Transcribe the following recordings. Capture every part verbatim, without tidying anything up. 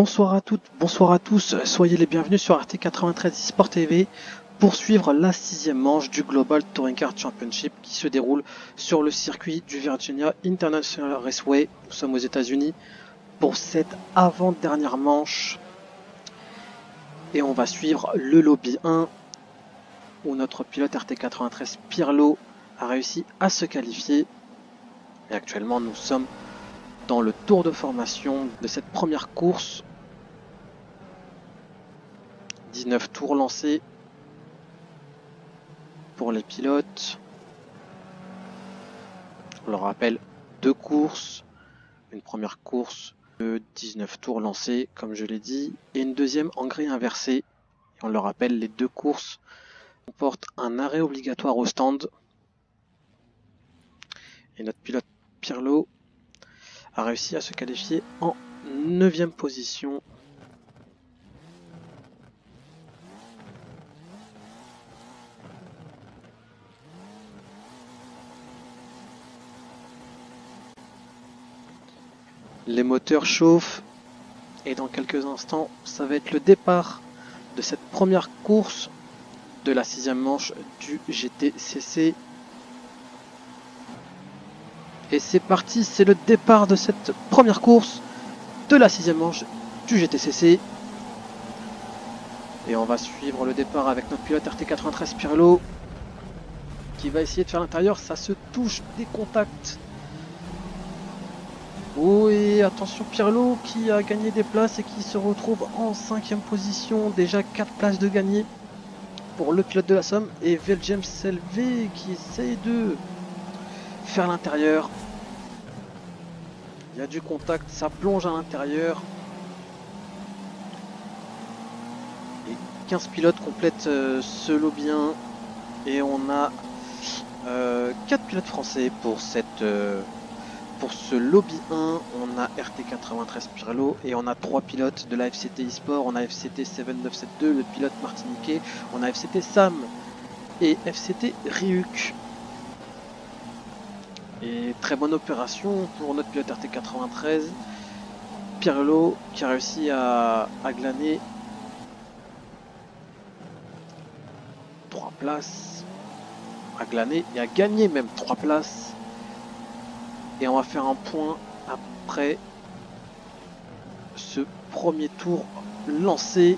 Bonsoir à toutes, bonsoir à tous, soyez les bienvenus sur R T quatre-vingt-treize eSport T V pour suivre la sixième manche du Global Touring Car Championship qui se déroule sur le circuit du Virginia International Raceway. Nous sommes aux États-Unis pour cette avant-dernière manche et on va suivre le lobby un où notre pilote R T quatre-vingt-treize Pirlo a réussi à se qualifier. Et actuellement nous sommes dans le tour de formation de cette première course. dix-neuf tours lancés pour les pilotes. On leur rappelle deux courses. Une première course de dix-neuf tours lancés, comme je l'ai dit, et une deuxième en grille inversée. Et on leur rappelle les deux courses comportent un arrêt obligatoire au stand. Et notre pilote Pirlo a réussi à se qualifier en neuvième position. Les moteurs chauffent et dans quelques instants, ça va être le départ de cette première course de la sixième manche du G T C C. Et c'est parti, c'est le départ de cette première course de la sixième manche du G T C C. Et on va suivre le départ avec notre pilote R T quatre-vingt-treize Pirlo qui va essayer de faire l'intérieur. Ça se touche, des contacts. Oui, attention Pirlo qui a gagné des places et qui se retrouve en cinquième position. Déjà quatre places de gagné pour le pilote de la Somme. Et V L James L V qui essaye de faire l'intérieur. Il y a du contact, ça plonge à l'intérieur. Et quinze pilotes complètent euh, ce lobby un. Et on a euh, quatre pilotes français pour cette euh, pour ce lobby un. On a R T quatre-vingt-treize Pirlo et on a trois pilotes de la F C T eSport. On a F C T sept neuf sept deux, le pilote martiniquais. On a F C T Sam et F C T Ryuk. Et très bonne opération pour notre pilote R T quatre-vingt-treize, Pirlo, qui a réussi à, à glaner trois places, à glaner et à gagner même trois places. Et on va faire un point après ce premier tour lancé,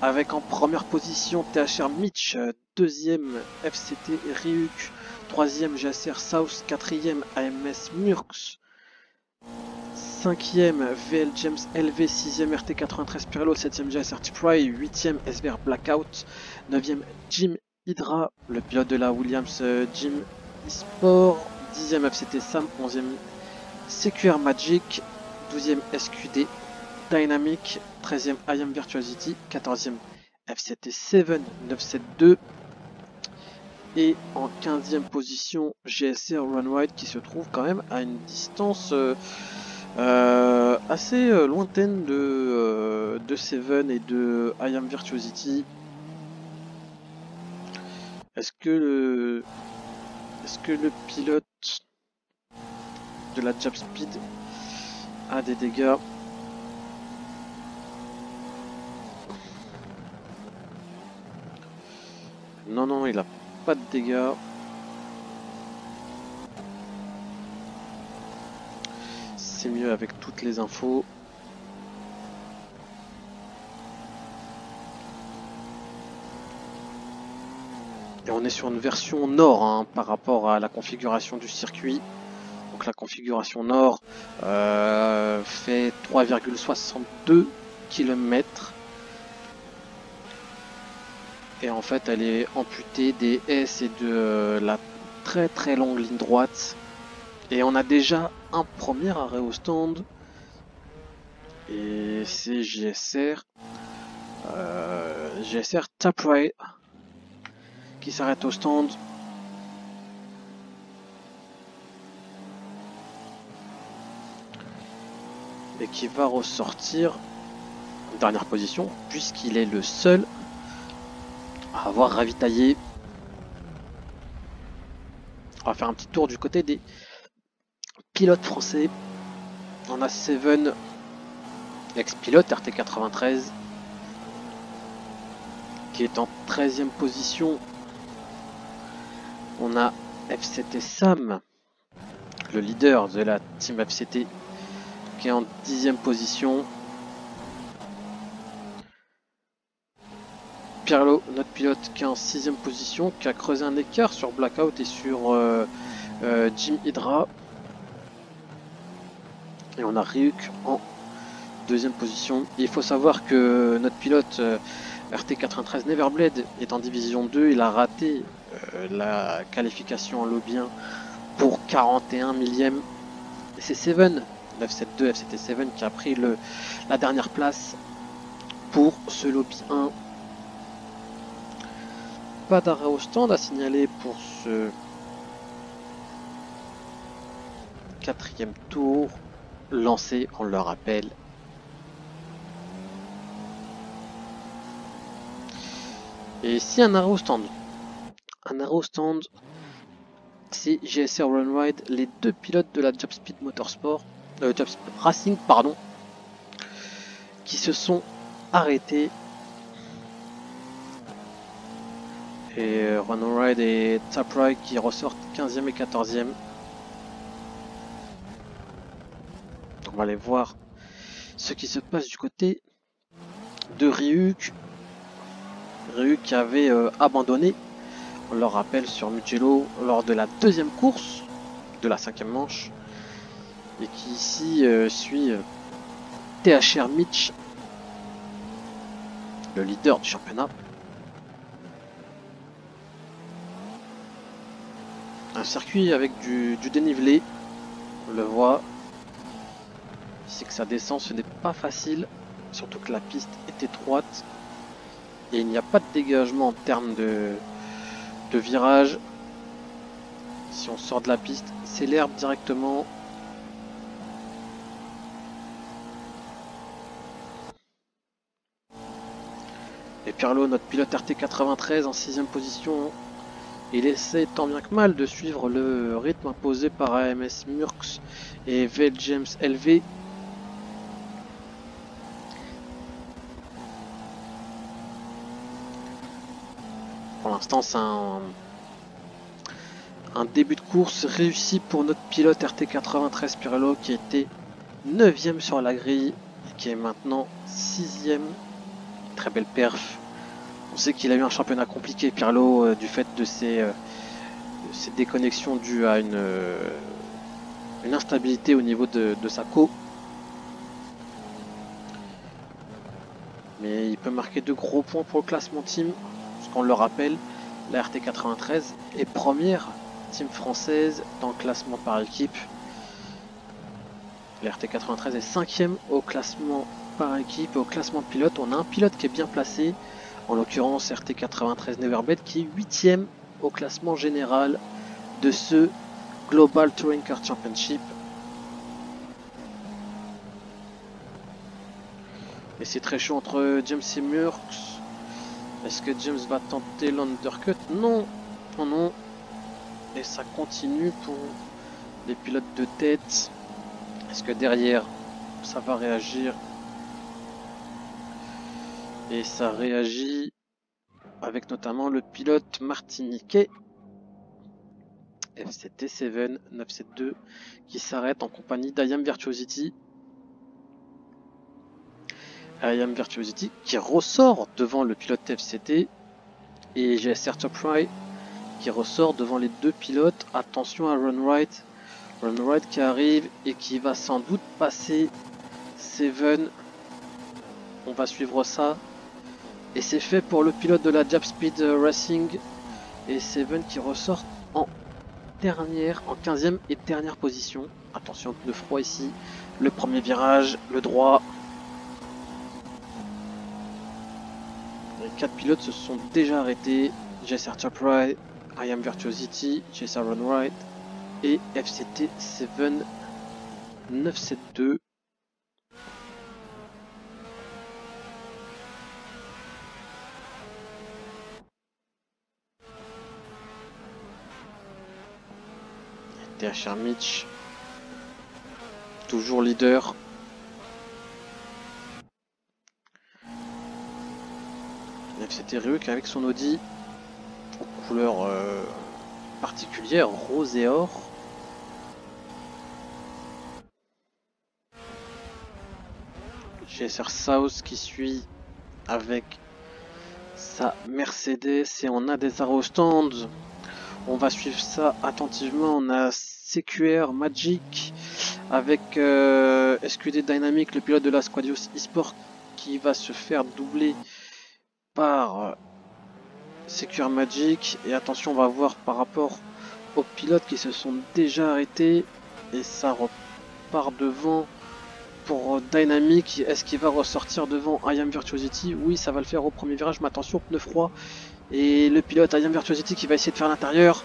avec en première position T H R Mitch, deuxième F C T Ryuk, troisième G S R South, quatrième A M S Murks, cinquième V L James L V, sixième R T quatre-vingt-treize Pirlo, septième G S R Tapray, huitième S B R Blackout, neuvième Jim Hydra, le pilote de la Williams Jim eSport, dixième F C T Sam, onzième C Q R Magic, douzième S Q D Dynamic, treizième I A M Virtuosity, quatorzième F C T sept neuf sept deux et en quinzième position G S R Runwide qui se trouve quand même à une distance euh, euh, assez euh, lointaine de, euh, de Seven et de I A M Virtuosity. Est-ce que le est-ce que le pilote de la Japspeed a des dégâts? Non, non, il a pas de dégâts. C'est mieux avec toutes les infos. Et on est sur une version nord hein, par rapport à la configuration du circuit. Donc la configuration nord euh, fait trois virgule soixante-deux kilomètres. Et en fait elle est amputée des S et de la très très longue ligne droite. Et on a déjà un premier arrêt au stand. Et c'est G S R euh, G S R Tapray qui s'arrête au stand. Et qui va ressortir en dernière position puisqu'il est le seul à avoir ravitaillé. On va faire un petit tour du côté des pilotes français On a Seven, l'ex-pilote R T quatre-vingt-treize, qui est en treizième position. On a F C T Sam, le leader de la team F C T, qui est en dixième position. Pirlo, notre pilote, qui est en sixième position, qui a creusé un écart sur Blackout et sur euh, euh, Jim Hydra. Et on a Ryuk en deuxième position. Et il faut savoir que notre pilote euh, R T quatre-vingt-treize Neverblade est en division deux. Il a raté euh, la qualification en lobby un pour quarante et un millième. C'est Seven, neuf cent soixante-deux F C T Seven, qui a pris le, la dernière place pour ce lobby un. Pas d'arrêt au stand à signaler pour ce quatrième tour lancé, on le rappelle. Et ici un arrêt au stand. Un arrêt au stand, c'est G S R Runwide, les deux pilotes de la Japspeed Motorsport, euh, Japspeed Racing, pardon, qui se sont arrêtés. Et Runwide et Tapray qui ressortent quinzième et quatorzième. On va aller voir ce qui se passe du côté de Ryuk. Ryuk qui avait euh, abandonné, on le rappelle, sur Mugello lors de la deuxième course de la cinquième manche. Et qui ici euh, suit euh, T H R Mitch, le leader du championnat, circuit avec du, du dénivelé, on le voit, c'est que ça descend, ce n'est pas facile, surtout que la piste est étroite et il n'y a pas de dégagement en termes de, de virage. Si on sort de la piste, c'est l'herbe directement. Et Pirlo, notre pilote R T quatre-vingt-treize en sixième position, il essaie tant bien que mal de suivre le rythme imposé par A M S Murks et V L James L V. Pour l'instant, c'est un, un début de course réussi pour notre pilote R T quatre-vingt-treize Pirlo, qui était neuvième sur la grille et qui est maintenant sixième. Très belle perf. On sait qu'il a eu un championnat compliqué, Pirlo, euh, du fait de ses, euh, de ses déconnexions dues à une, euh, une instabilité au niveau de, de sa co. Mais il peut marquer de gros points pour le classement team, parce qu'on le rappelle, la R T quatre-vingt-treize est première team française dans le classement par équipe. La R T quatre-vingt-treize est cinquième au classement par équipe. Au classement pilote, on a un pilote qui est bien placé. En l'occurrence R T quatre-vingt-treize Neverblade, qui est huitième au classement général de ce Global Touring Car Championship. Et c'est très chaud entre James et Murks. Est-ce que James va tenter l'undercut? Non, non, non. Et ça continue pour les pilotes de tête. Est-ce que derrière, ça va réagir? Et ça réagit avec notamment le pilote martiniquais F C T sept neuf sept deux qui s'arrête en compagnie d'I A M Virtuosity. I A M Virtuosity qui ressort devant le pilote F C T et G S R Tapride qui ressort devant les deux pilotes. Attention à Runride. Runride qui arrive et qui va sans doute passer Seven. On va suivre ça. Et c'est fait pour le pilote de la Japspeed Racing et Seven qui ressort en dernière, en quinzième et dernière position. Attention au pneu froid ici, le premier virage, le droit. Les quatre pilotes se sont déjà arrêtés, J S R Tapray, I A M Virtuosity, J S R Runwide et F C T sept neuf sept deux. toujours leader. F C T Ryuk avec son Audi couleur euh, particulière, rose et or. G S R South qui suit avec sa Mercedes et on a des arrows stands. On va suivre ça attentivement. On a C Q R Magic avec euh, S Q D Dynamic, le pilote de la Squadius eSport qui va se faire doubler par C Q R Magic. Et attention, on va voir par rapport aux pilotes qui se sont déjà arrêtés et ça repart devant pour Dynamic. Est-ce qu'il va ressortir devant I A M Virtuosity? Oui, ça va le faire au premier virage, mais attention, pneu froid et le pilote I A M Virtuosity qui va essayer de faire l'intérieur.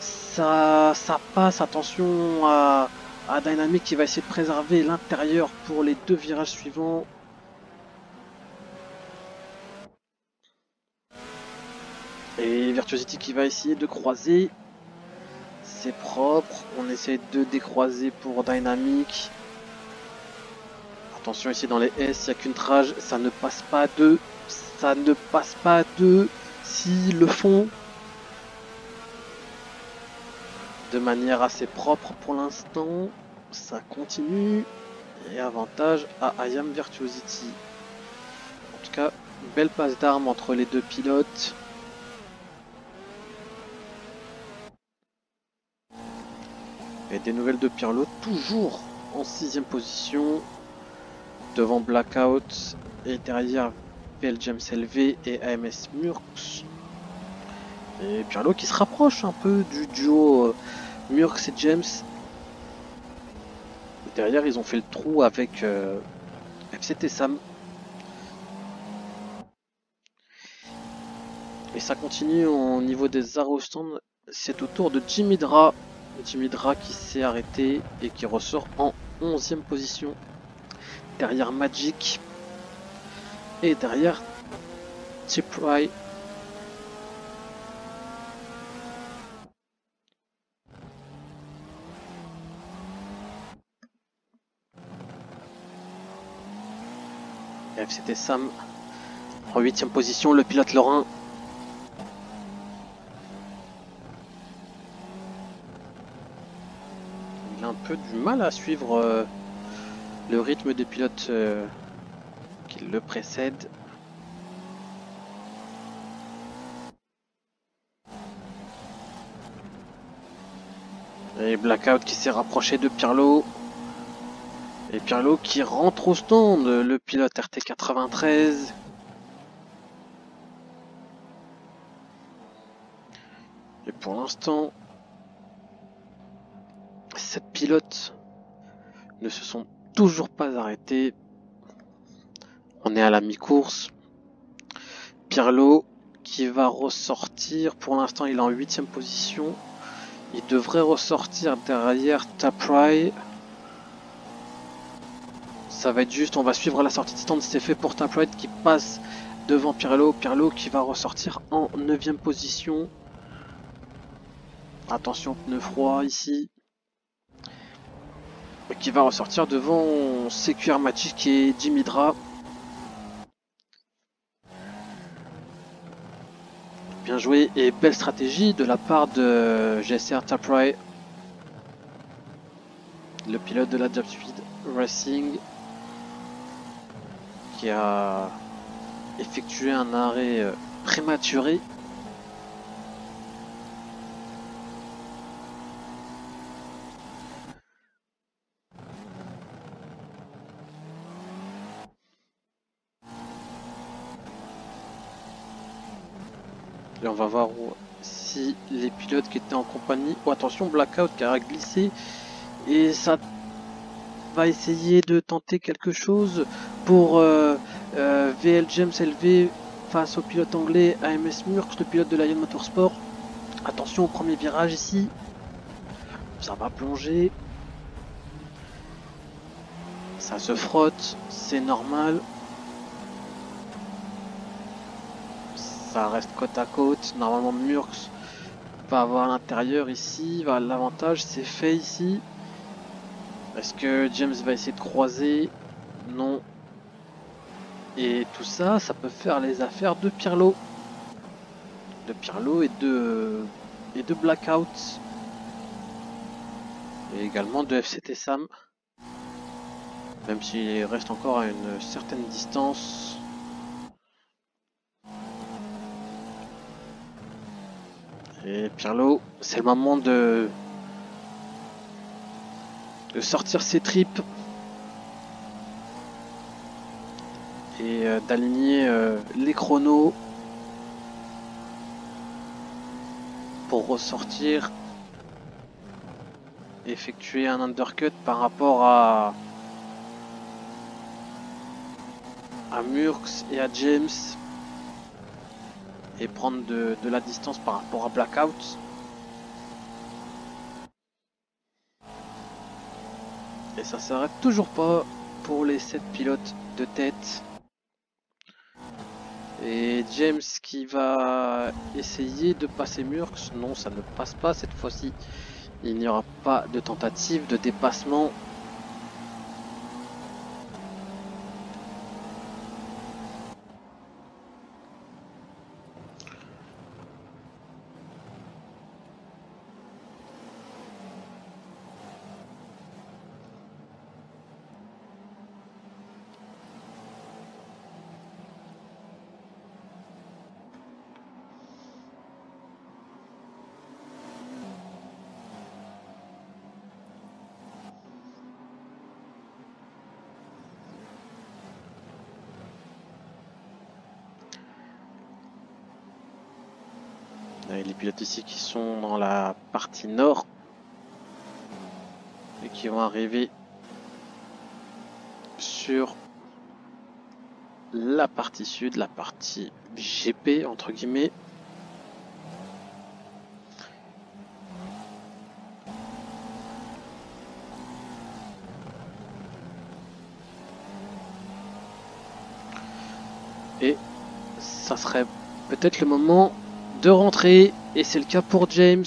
Ça, ça passe, attention à, à Dynamic qui va essayer de préserver l'intérieur pour les deux virages suivants. Et Virtuosity qui va essayer de croiser, c'est propre, on essaie de décroiser pour Dynamic. Attention ici dans les S, il n'y a qu'une trage, ça ne passe pas de, ça ne passe pas de, s'ils le font. De manière assez propre pour l'instant, ça continue, et avantage à I A M Virtuosity. En tout cas, une belle passe d'armes entre les deux pilotes. Et des nouvelles de Pirlo, toujours en sixième position, devant Blackout et derrière V L James L V et A M S Murks. Et Pirlo qui se rapproche un peu du duo euh, Murks et James. Et derrière, ils ont fait le trou avec euh, F C T Sam. Et ça continue au niveau des arrows stands. C'est au tour de Jim Hydra. Jim Hydra qui s'est arrêté et qui ressort en onzième position derrière Magic et derrière Tapray. F C T Sam en huitième position, le pilote lorrain. Peu du mal à suivre euh, le rythme des pilotes euh, qui le précèdent. Et Blackout qui s'est rapproché de Pirlo. Et Pirlo qui rentre au stand, le pilote R T quatre-vingt-treize. Et pour l'instant, sept pilotes ne se sont toujours pas arrêtés. On est à la mi-course. Pirlo qui va ressortir. Pour l'instant, il est en huitième position. Il devrait ressortir derrière Tapray. Ça va être juste. On va suivre la sortie de stand. C'est fait pour Tapray qui passe devant Pirlo. Pirlo qui va ressortir en neuvième position. Attention, pneu froid ici. Qui va ressortir devant C Q R Magic et Jim Hydra. Bien joué et belle stratégie de la part de G S R Tapray, le pilote de la Japspeed Racing, qui a effectué un arrêt prématuré. Et on va voir où, si les pilotes qui étaient en compagnie... Oh, attention, Blackout qui a glissé. Et ça va essayer de tenter quelque chose pour euh, euh, V L James L V face au pilote anglais A M S Murks, le pilote de l'I A M Motorsport. Attention au premier virage ici. Ça va plonger. Ça se frotte, c'est normal. Ça reste côte à côte. Normalement Murks va avoir l'intérieur ici, va l'avantage, c'est fait ici. Est-ce que James va essayer de croiser? Non. Et tout ça, ça peut faire les affaires de Pirlo. De Pirlo et de, et de Blackout. Et également de F C T Sam. Même s'il reste encore à une certaine distance. Et Pirlo, c'est le moment de... de sortir ses tripes. Et d'aligner les chronos. Pour ressortir. Effectuer un undercut par rapport à... à Murks et à James et prendre de, de la distance par rapport à Blackout. Et ça s'arrête toujours pas pour les sept pilotes de tête. Et James qui va essayer de passer Murks. Non, ça ne passe pas cette fois-ci. Il n'y aura pas de tentative de dépassement. Les pilotes ici qui sont dans la partie nord et qui vont arriver sur la partie sud, la partie G P entre guillemets. Et ça serait peut-être le moment de rentrer, et c'est le cas pour James.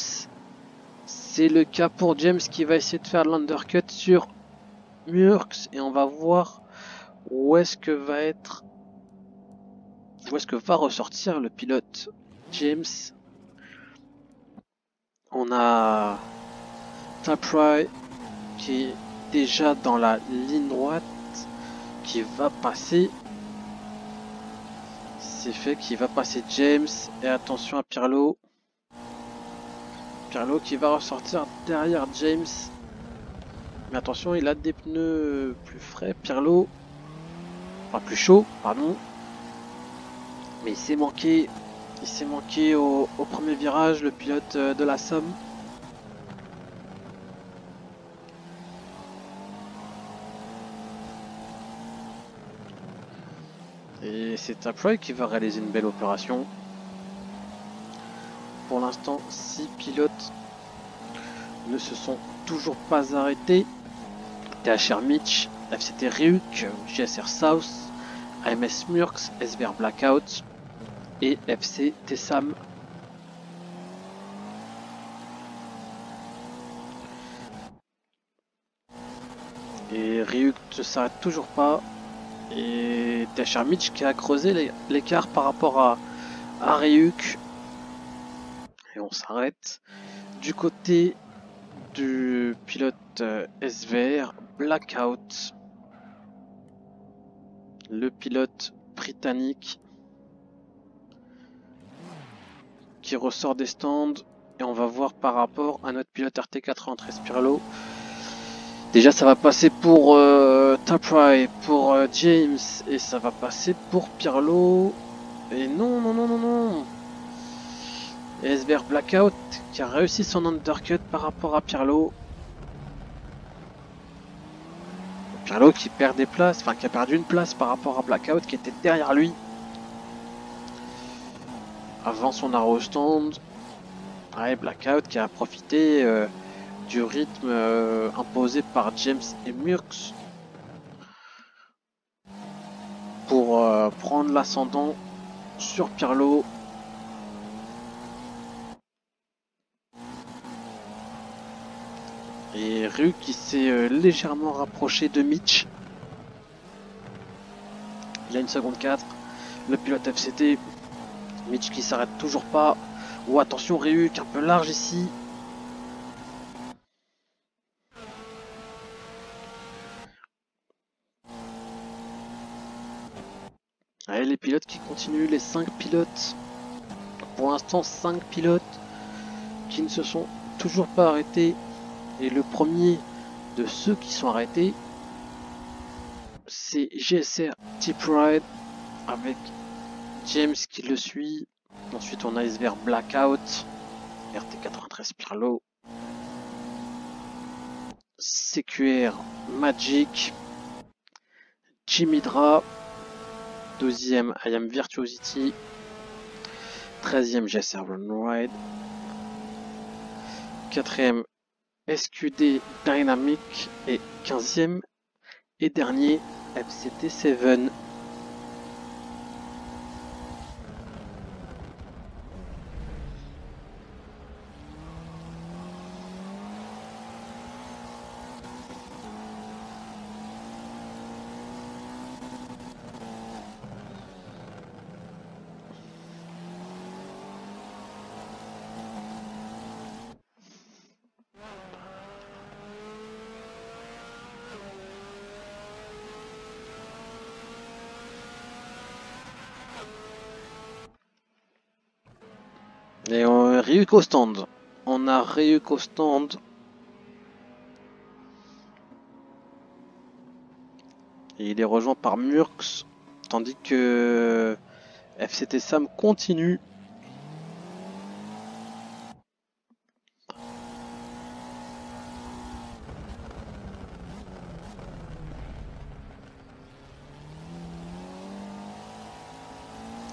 C'est le cas pour James qui va essayer de faire l'undercut sur Murks, et on va voir où est-ce que va être, où est-ce que va ressortir le pilote James. On a Tapray qui est déjà dans la ligne droite, qui va passer. C'est fait, qui va passer James, et attention à Pirlo. Pirlo qui va ressortir derrière James, mais attention, il a des pneus plus frais Pirlo, enfin plus chaud pardon, mais il s'est manqué il s'est manqué au, au premier virage, le pilote de la Somme. Et c'est Tapray qui va réaliser une belle opération. Pour l'instant, six pilotes ne se sont toujours pas arrêtés. T H R Mitch, F C T Ryuk, G S R South, A M S Murks, S B R Blackout et F C T Sam. Et Ryuk ne s'arrête toujours pas. Et T H R Mitch qui a creusé l'écart par rapport à, à Ryuk. Et on s'arrête du côté du pilote S V R Blackout, le pilote britannique qui ressort des stands. Et on va voir par rapport à notre pilote R T quatre-vingt-treize Pirlo. Déjà ça va passer pour euh, Tapray, pour euh, James, et ça va passer pour Pirlo. Et non, non, non, non, non. Et S B R Blackout qui a réussi son undercut par rapport à Pirlo. Pirlo qui perd des places, enfin qui a perdu une place par rapport à Blackout qui était derrière lui. Avant son arrow au stand. Ouais, Blackout qui a profité... Euh, du rythme euh, imposé par James et Murks pour euh, prendre l'ascendant sur Pirlo. Et Ryuk qui s'est euh, légèrement rapproché de Mitch. Il a une seconde quatre. Le pilote F C T. Mitch qui s'arrête toujours pas. Oh attention Ryuk un peu large ici. Allez les pilotes qui continuent, les cinq pilotes. Pour l'instant cinq pilotes qui ne se sont toujours pas arrêtés. Et le premier de ceux qui sont arrêtés, c'est G S R Tapride avec James qui le suit. Ensuite on a S B R Blackout, R T quatre-vingt-treize Pirlo, C Q R Magic, Jim Hydra, douzième I A M Virtuosity, treizième G S R Runwide, quatrième S Q D Dynamic et quinzième et dernier F C T Seven. Et on, Ryuk au stand. On a Ryuk au stand. Et il est rejoint par Murks. Tandis que F C T Sam continue.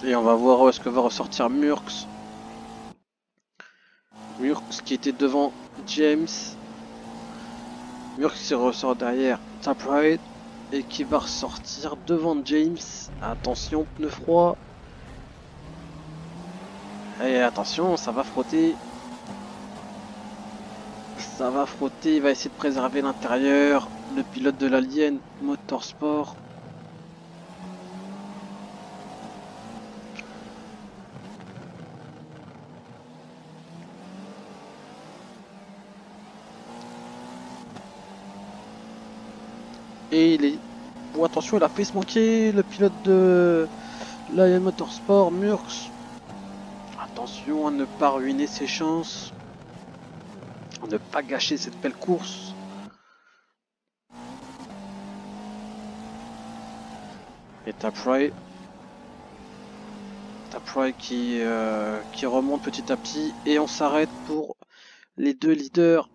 Et on va voir où est-ce que va ressortir Murks. Murks qui était devant James, Murks qui ressort derrière Tapride et qui va ressortir devant James. Attention pneu froid et attention ça va frotter, ça va frotter, il va essayer de préserver l'intérieur, le pilote de l'Alien Motorsport. Et il est... Bon attention, il a fait se manquer le pilote de l'I A M Motorsport, Murks. Attention à ne pas ruiner ses chances, à ne pas gâcher cette belle course. Et Tapray, Tapray qui, euh, qui remonte petit à petit et on s'arrête pour les deux leaders,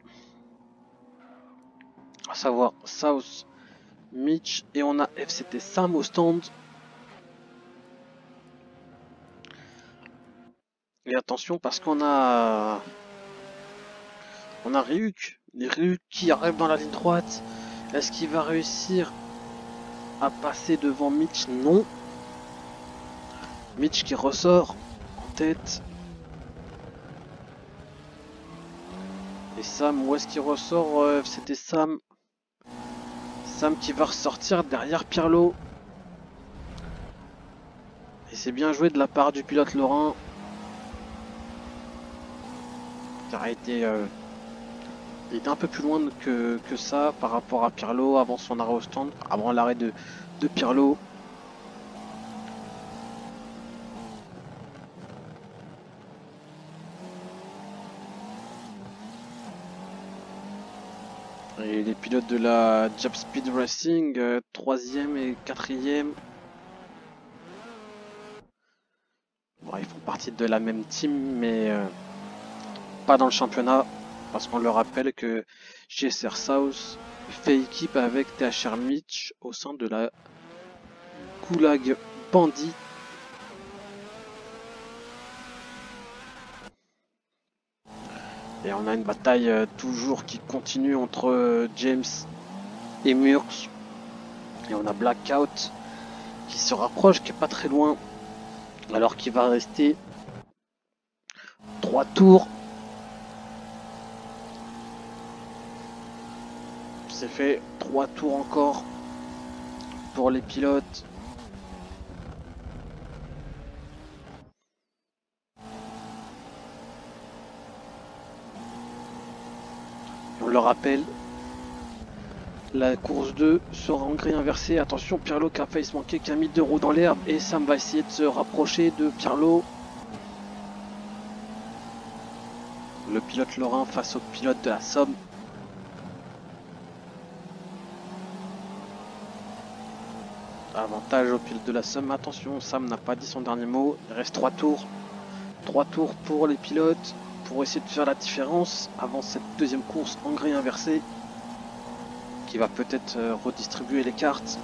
à savoir South, Mitch, et on a F C T Sam au stand. Et attention parce qu'on a on a Ryuk, les Ryuk qui arrive dans la ligne droite. Est-ce qu'il va réussir à passer devant Mitch? Non. Mitch qui ressort en tête. Et Sam, où est-ce qu'il ressort? euh, F C T Sam. Sam qui va ressortir derrière Pirlo. Et c'est bien joué de la part du pilote Lorrain. Car il a été, euh, il était un peu plus loin que, que ça par rapport à Pirlo avant son arrêt au stand, avant l'arrêt de, de Pirlo. Et les pilotes de la Japspeed Racing, euh, troisième et quatrième. Bon, ils font partie de la même team, mais euh, pas dans le championnat. Parce qu'on leur rappelle que G S R South fait équipe avec T H R Mitch au sein de la Goulag Bandit. Et on a une bataille euh, toujours qui continue entre euh, James et Murks. Et on a Blackout qui se rapproche, qui est pas très loin. Alors qu'il va rester trois tours. c'est fait. Trois tours encore pour les pilotes. On le rappelle, la course deux sera en grille inversée. Attention, Pirlo qui a failli se manquer, qui a mis deux roues dans l'herbe. Et Sam va essayer de se rapprocher de Pirlo. Le pilote lorrain face au pilote de la Somme. Avantage au pilote de la Somme. Attention, Sam n'a pas dit son dernier mot. Il reste trois tours. Trois tours pour les pilotes pour essayer de faire la différence avant cette deuxième course en grille inversée, qui va peut-être redistribuer les cartes.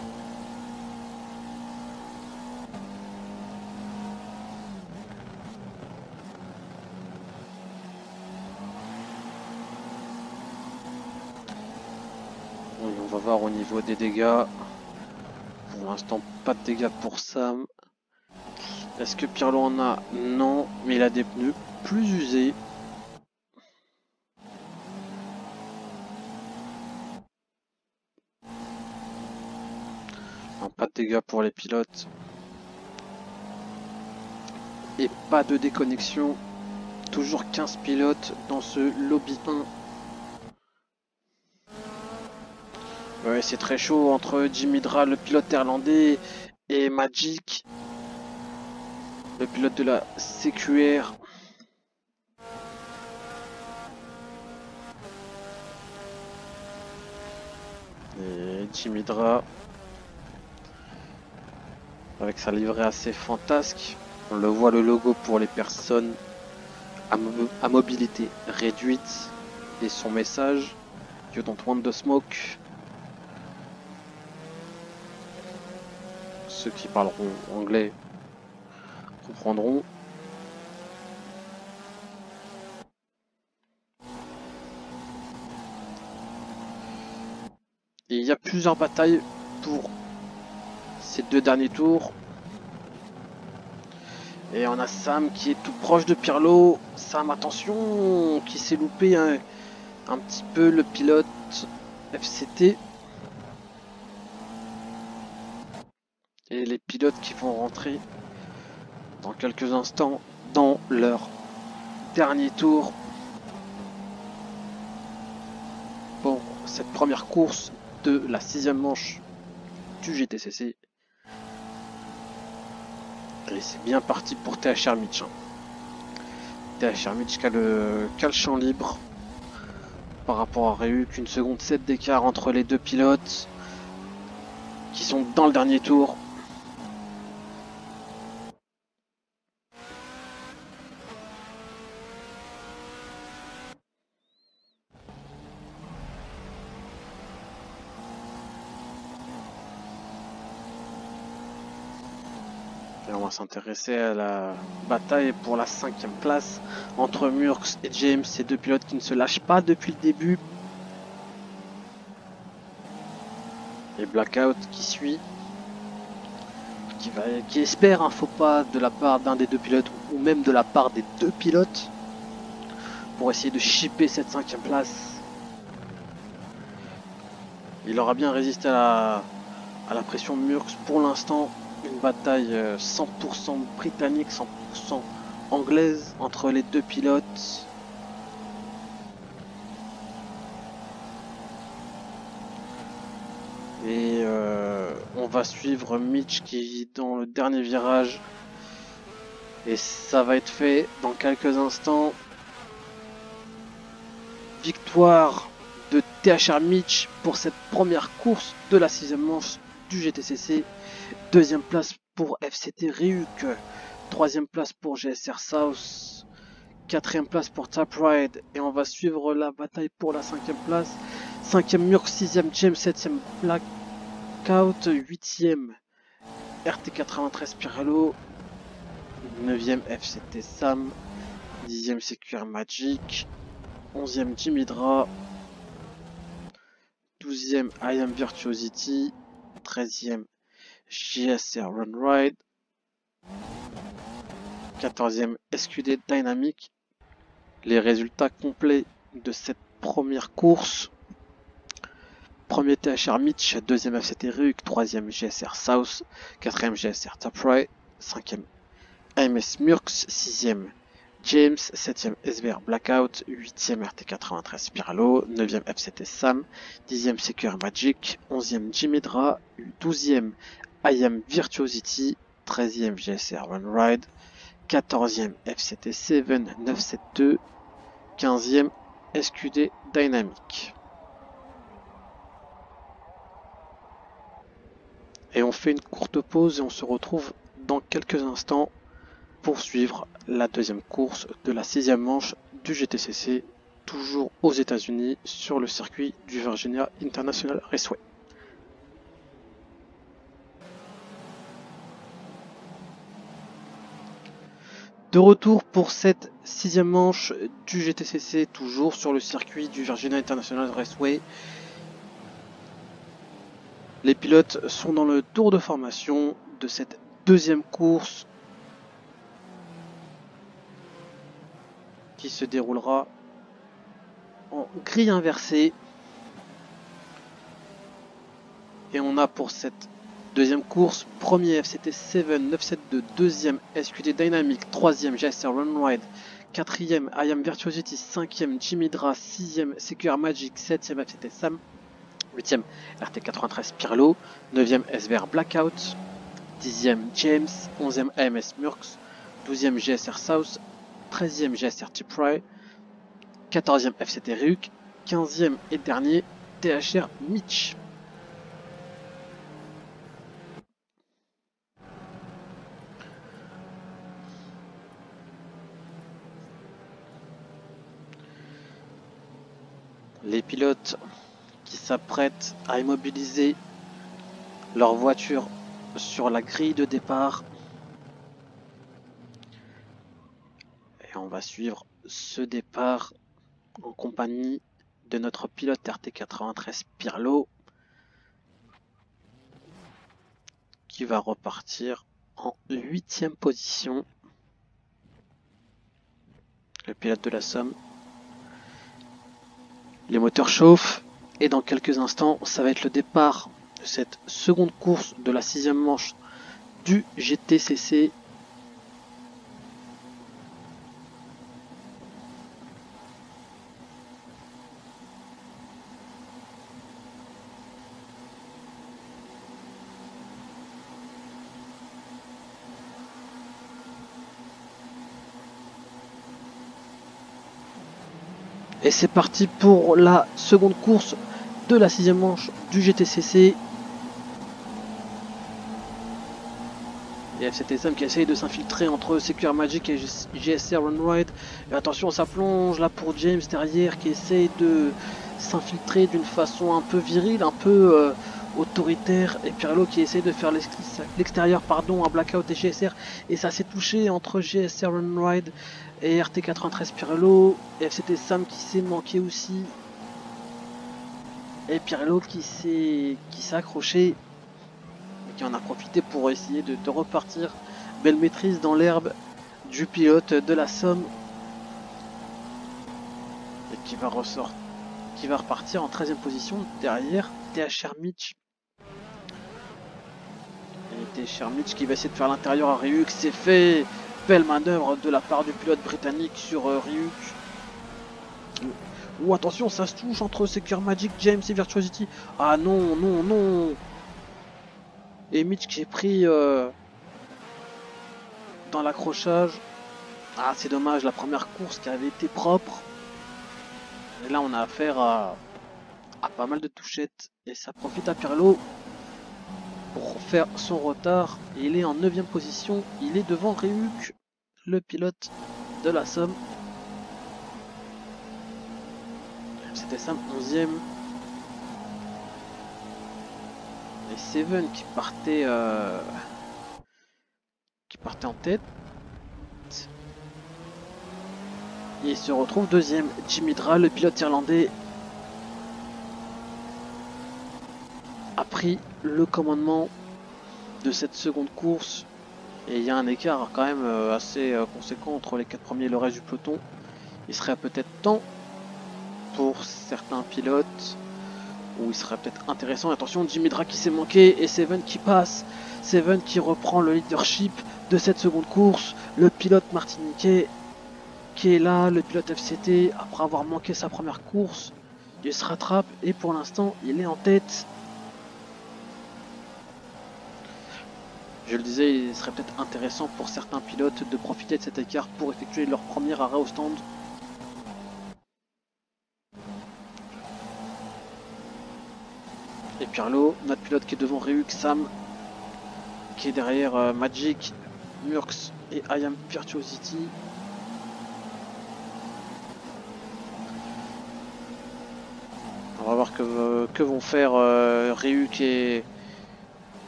Oui, on va voir au niveau des dégâts. Pour l'instant, pas de dégâts pour Sam. Est-ce que Pirlo en a? Non, mais il a des pneus plus usés. Pas de dégâts pour les pilotes et pas de déconnexion. Toujours quinze pilotes dans ce lobby un. Ouais, c'est très chaud entre Jim Hydra, le pilote néerlandais, et Magic, le pilote de la C Q R. Et Jim Hydra, avec sa livrée assez fantasque, on le voit, le logo pour les personnes à, mo à mobilité réduite et son message "You don't want to smoke". Ceux qui parleront anglais comprendront. Et il y a plusieurs batailles pour ces deux derniers tours. Et on a Sam qui est tout proche de Pirlo. Sam, attention, qui s'est loupé un, un petit peu, le pilote F C T. Et les pilotes qui vont rentrer dans quelques instants dans leur dernier tour pour cette première course de la sixième manche du G T C C. Et c'est bien parti pour T H R Mitch. T H R Mitch qui a le champ libre par rapport à Ryuk. Une seconde sept d'écart entre les deux pilotes qui sont dans le dernier tour. S'intéresser à la bataille pour la cinquième place entre Murks et James, ces deux pilotes qui ne se lâchent pas depuis le début, et Blackout qui suit, qui va, qui espère un faux pas de la part d'un des deux pilotes ou même de la part des deux pilotes pour essayer de shipper cette cinquième place. Il aura bien résisté à la, à la pression de Murks pour l'instant. Une bataille cent pour cent britannique, cent pour cent anglaise entre les deux pilotes. Et euh, on va suivre Mitch qui est dans le dernier virage. Et ça va être fait dans quelques instants. Victoire de T H R Mitch pour cette première course de la sixième manche du G T C C. Deuxième place pour F C T Ryuk, troisième place pour G S R South, quatrième place pour Tapride, et on va suivre la bataille pour la cinquième place. Cinquième Murks, sixième James, septième Blackout, huitième R T quatre-vingt-treize Pirlo, neuvième F C T Sam, dixième C Q R Magic, onzième Jim Hydra, douzième I A M Virtuosity, treizième G S R Runwide, quatorzième S Q D Dynamic. Les résultats complets de cette première course. Premier T H R Mitch, deuxième F C T Ryuk, troisième G S R South, quatrième G S R Tapray, cinquième A M S Murks, sixième James, septième S B R Blackout, huitième R T quatre-vingt-treize Pirlo, neuvième F C T Sam, dixième C Q R Magic, onzième Jim Hydra, douzième I A M Virtuosity, treizième G S R Runwide, quatorzième F C T sept neuf sept deux, quinzième S Q D Dynamic. Et on fait une courte pause et on se retrouve dans quelques instants pour suivre la deuxième course de la sixième manche du G T C C, toujours aux États-Unis sur le circuit du Virginia International Raceway. De retour pour cette sixième manche du G T C C, toujours sur le circuit du Virginia International Raceway. Les pilotes sont dans le tour de formation de cette deuxième course qui se déroulera en grille inversée. Et on a pour cette deuxième course, premier F C T sept neuf sept deux, deuxième S Q D Dynamic, troisième G S R Runwide, quatrième I A M Virtuosity, cinquième Jim Hydra, sixième C Q R Magic, septième F C T Sam, huitième R T quatre-vingt-treize Pirlo, neuvième S B R Blackout, dixième James, onzième A M S Murks, douzième G S R South, treizième G S R T-Pry, quatorzième F C T Ryuk, quinzième et dernier T H R Mitch. Les pilotes qui s'apprêtent à immobiliser leur voiture sur la grille de départ. Et on va suivre ce départ en compagnie de notre pilote R T quatre-vingt-treize Pirlo, qui va repartir en huitième position. Le pilote de la Somme. Les moteurs chauffent et dans quelques instants, ça va être le départ de cette seconde course de la sixième manche du G T C C. Et c'est parti pour la seconde course de la sixième manche du G T C C. Et F C T Sam qui essaye de s'infiltrer entre C Q R Magic et G S R Runwide. Et attention, ça plonge là pour James derrière qui essaye de s'infiltrer d'une façon un peu virile, un peu euh, autoritaire. Et Pirlo qui essaye de faire l'extérieur, pardon, un Blackout et G S R. Et ça s'est touché entre G S R Runwide et R T quatre-vingt-treize Pirlo, et F C T Sam qui s'est manqué aussi, et Pirlo qui s'est qui s'est accroché, et qui en a profité pour essayer de, de repartir. Belle maîtrise dans l'herbe du pilote de la Somme, et qui va ressortir, qui va repartir en treizième position derrière T H R Mitch. Et T H R Mitch qui va essayer de faire l'intérieur à Ryuk, c'est fait. Belle manœuvre de la part du pilote britannique sur euh, Ryuk. Ou oh, attention, ça se touche entre Secure Magic, James et Virtuosity. Ah non, non, non. Et Mitch qui est pris euh, dans l'accrochage. Ah, c'est dommage, la première course qui avait été propre. Et là, on a affaire à, à pas mal de touchettes. Et ça profite à Pirlo pour faire son retard. Il est en neuvième position. Il est devant Ryuk, le pilote de la Somme. C'était Sam onzième. Et Seven qui partait euh, qui partait en tête. Et il se retrouve deuxième. Jim Hydra, le pilote irlandais, a pris le commandement de cette seconde course, et il y a un écart quand même assez conséquent entre les quatre premiers et le reste du peloton. Il serait peut-être temps pour certains pilotes où il serait peut-être intéressant. Attention, Jim Hydra qui s'est manqué et Seven qui passe. Seven qui reprend le leadership de cette seconde course. Le pilote martiniquais qui est là, le pilote F C T, après avoir manqué sa première course, il se rattrape et pour l'instant il est en tête. Je le disais, il serait peut-être intéressant pour certains pilotes de profiter de cet écart pour effectuer leur premier arrêt au stand. Et Pirlo, notre pilote qui est devant Ryuk, Sam, qui est derrière euh, Magic, Murks et I A M Virtuosity. On va voir que, euh, que vont faire euh, Ryuk et,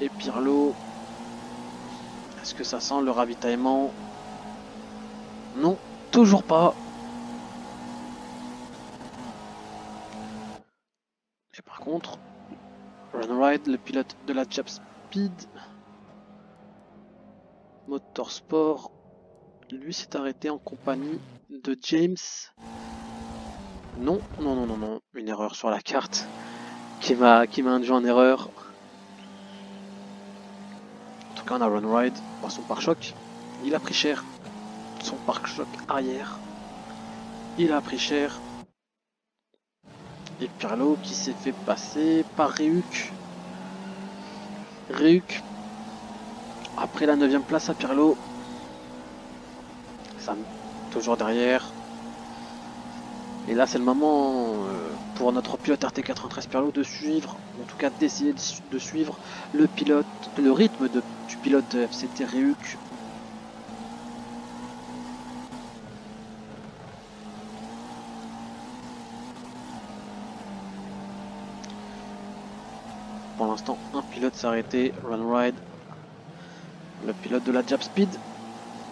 et Pirlo. Est-ce que ça sent le ravitaillement? Non, toujours pas. Et par contre, Runwide, le pilote de la Japspeed Motorsport, lui s'est arrêté en compagnie de James. Non, non, non, non, non, une erreur sur la carte qui m'a qui m'a induit en erreur. En tout cas, on a Runwide, bon, son pare-choc, il a pris cher. Son pare-choc arrière, il a pris cher. Et Pirlo qui s'est fait passer par Ryuk. Ryuk, après la neuvième place à Pirlo. Sam, toujours derrière. Et là c'est le moment pour notre pilote R T quatre-vingt-treize Pirlo de suivre, en tout cas d'essayer de suivre le pilote, le rythme de, du pilote F C T Ryuk. Pour l'instant un pilote s'est arrêté, Runride, le pilote de la Japspeed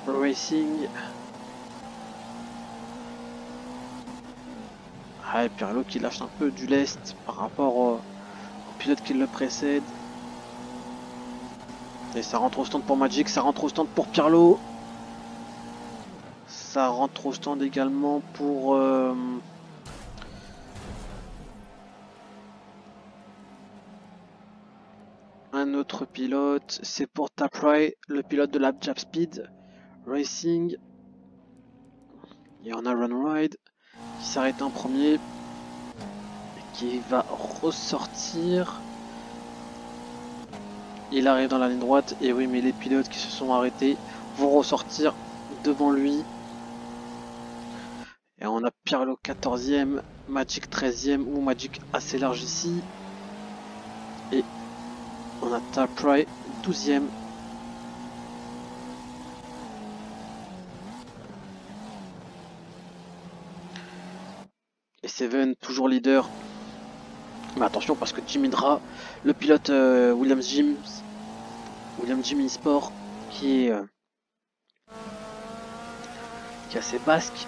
Racing. Ah, et Pirlo qui lâche un peu du lest par rapport au, au pilote qui le précède. Et ça rentre au stand pour Magic, ça rentre au stand pour Pirlo. Ça rentre au stand également pour... Euh... un autre pilote, c'est pour Tapray, le pilote de la Japspeed Racing. Et on a Runride qui s'arrête en premier, qui va ressortir. Il arrive dans la ligne droite, et oui, mais les pilotes qui se sont arrêtés vont ressortir devant lui. Et on a Pirlo quatorzième, Magic treizième, ou Magic assez large ici. Et on a Tapray douzième. Seven toujours leader, mais attention parce que Jim Hydra, le pilote euh, Williams Jim Williams Jim eSport qui est euh, qui a ses basques,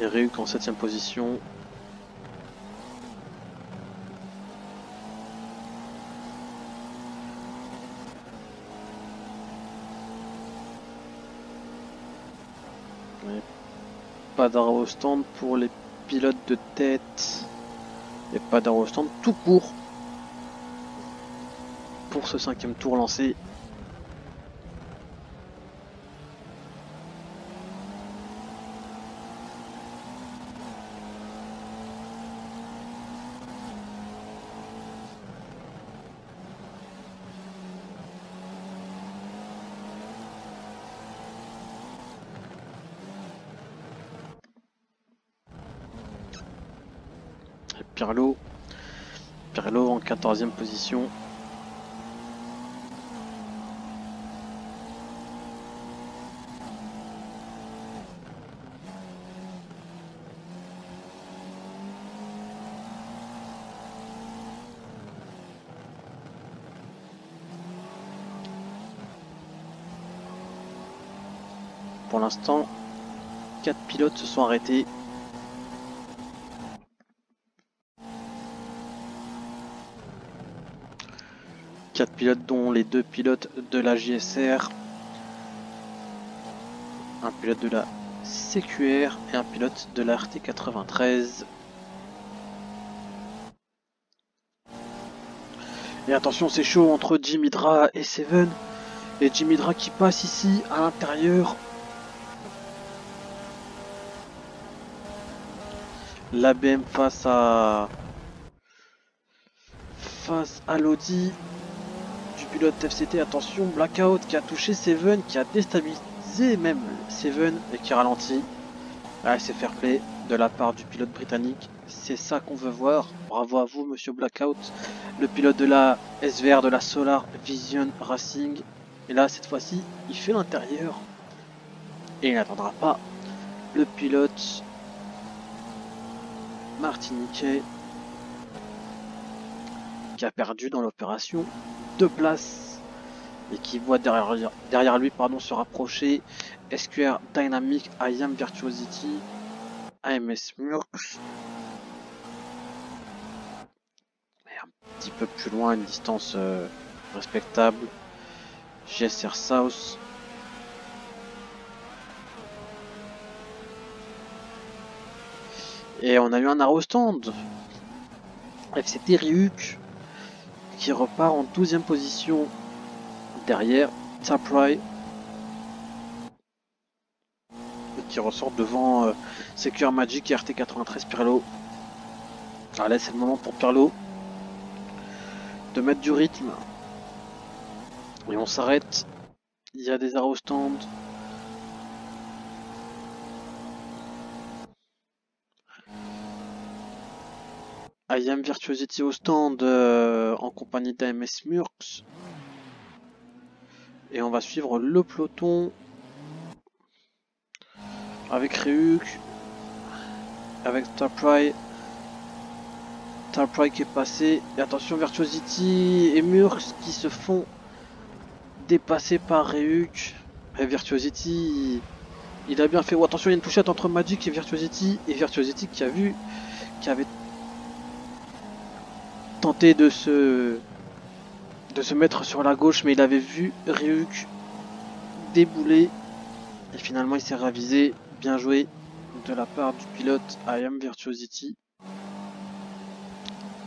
et Ryuk en septième position. Pas d'arrêt au stand pour les pilotes de tête et pas d'arrêt au stand tout court pour ce cinquième tour lancé. Pirlo, Pirlo en quatorzième position. Pour l'instant, quatre pilotes se sont arrêtés. quatre pilotes dont les deux pilotes de la G S R, un pilote de la C Q R et un pilote de la R T quatre-vingt-treize. Et attention, c'est chaud entre Jim Hydra et Seven. Et Jim Hydra qui passe ici à l'intérieur. L'A B M face à face à l'Audi du pilote F C T. Attention, Blackout qui a touché Seven, qui a déstabilisé même Seven et qui ralentit. Ah, c'est fair play de la part du pilote britannique. C'est ça qu'on veut voir. Bravo à vous, monsieur Blackout. Le pilote de la S V R, de la Solar Vision Racing. Et là, cette fois-ci, il fait l'intérieur. Et il n'attendra pas le pilote martiniquais qui a perdu dans l'opération deux places. Et qui voit derrière, derrière lui pardon, se rapprocher S Q R Dynamic, I A M Virtuosity, A M S Murks. Un petit peu plus loin, une distance euh, respectable, G S R South. Et on a eu un arrow stand, F C T Ryuk qui repart en douzième position derrière Tapray, qui ressort devant euh, C Q R Magic et R T quatre-vingt-treize Pirlo. Alors là, c'est le moment pour Pirlo de mettre du rythme et on s'arrête. Il y a des arrows stands, I A M Virtuosity au stand euh, en compagnie d'A M S Murks, et on va suivre le peloton avec Ryuk, avec Tapray. Tapray qui est passé, et attention Virtuosity et Murks qui se font dépasser par Ryuk. Et Virtuosity, il a bien fait. Oh, attention, il y a une touchette entre Magic et Virtuosity, et Virtuosity qui a vu, qui avait tenté de se de se mettre sur la gauche, mais il avait vu Ryuk débouler et finalement il s'est ravisé. Bien joué de la part du pilote I A M Virtuosity.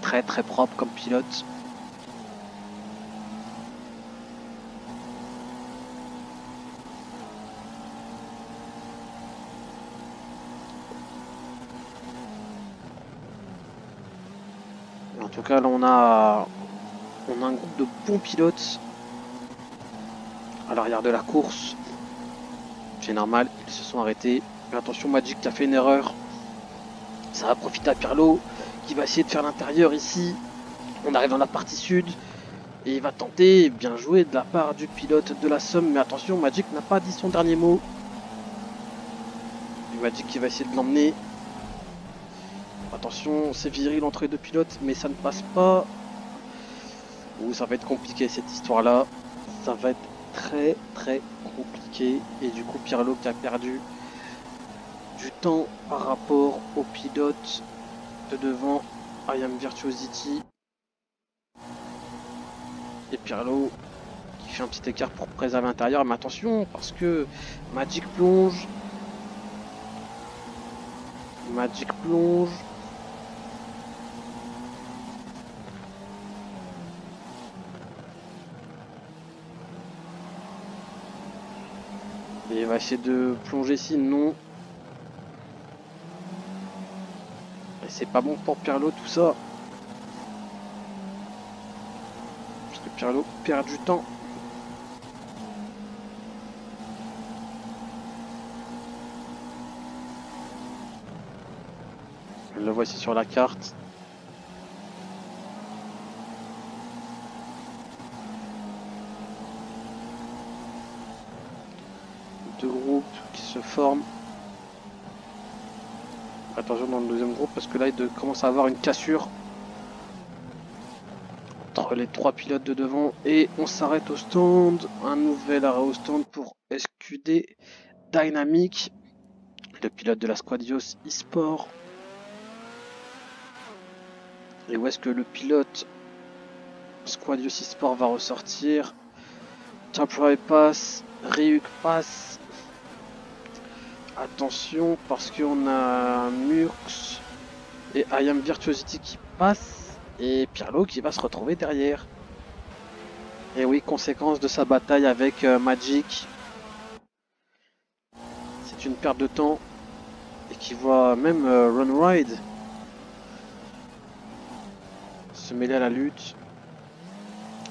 Très très propre comme pilote. En tout cas, là on a on a un groupe de bons pilotes à l'arrière de la course. C'est normal, ils se sont arrêtés. Mais attention, Magic qui a fait une erreur. Ça va profiter à Pirlo, qui va essayer de faire l'intérieur ici. On arrive dans la partie sud et il va tenter, bien joué de la part du pilote de la Somme, mais attention Magic n'a pas dit son dernier mot. Et Magic qui va essayer de l'emmener. Attention, c'est viril entre les deux pilotes, mais ça ne passe pas. Ouh, ça va être compliqué cette histoire là. Ça va être très très compliqué. Et du coup Pirlo qui a perdu du temps par rapport au pilote devant I A M Virtuosity, et Pirlo qui fait un petit écart pour préserver l'intérieur, mais attention parce que Magic plonge Magic plonge et il va essayer de plonger sinon. C'est pas bon pour Pirlo tout ça. Parce que Pirlo perd du temps. Le voici sur la carte. Deux groupes qui se forment. Attention dans le deuxième groupe parce que là il commence à avoir une cassure entre les trois pilotes de devant, et on s'arrête au stand. Un nouvel arrêt au stand pour S Q D Dynamic, le pilote de la Squadius eSport. Et où est-ce que le pilote Squadius eSport va ressortir. Tapray passe. Ryuk passe. Attention parce qu'on a Murks et I A M Virtuosity qui passe et Pirlo qui va se retrouver derrière. Et oui, conséquence de sa bataille avec euh, Magic. C'est une perte de temps et qui voit même euh, Runwide se mêler à la lutte.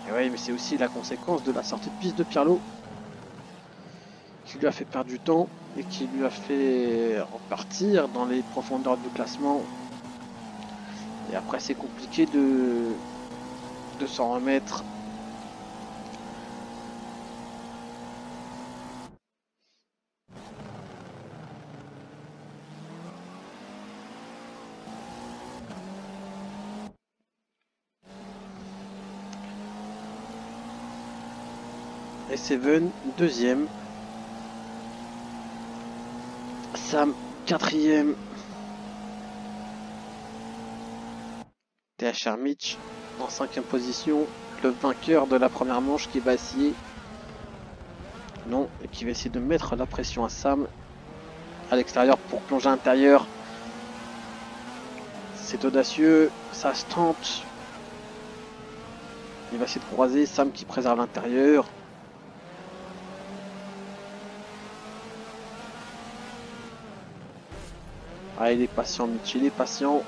Et oui, mais c'est aussi la conséquence de la sortie de piste de Pirlo qui lui a fait perdre du temps et qui lui a fait repartir dans les profondeurs du classement. Et après, c'est compliqué de, de s'en remettre. Et Seven, deuxième. Sam, quatrième. T H R Mitch en cinquième position. Le vainqueur de la première manche qui va essayer. Non, et qui va essayer de mettre la pression à Sam. À l'extérieur pour plonger à l'intérieur. C'est audacieux. Ça se tente. Il va essayer de croiser. Sam qui préserve l'intérieur. Ah, il est patient, Mitch, il est patient.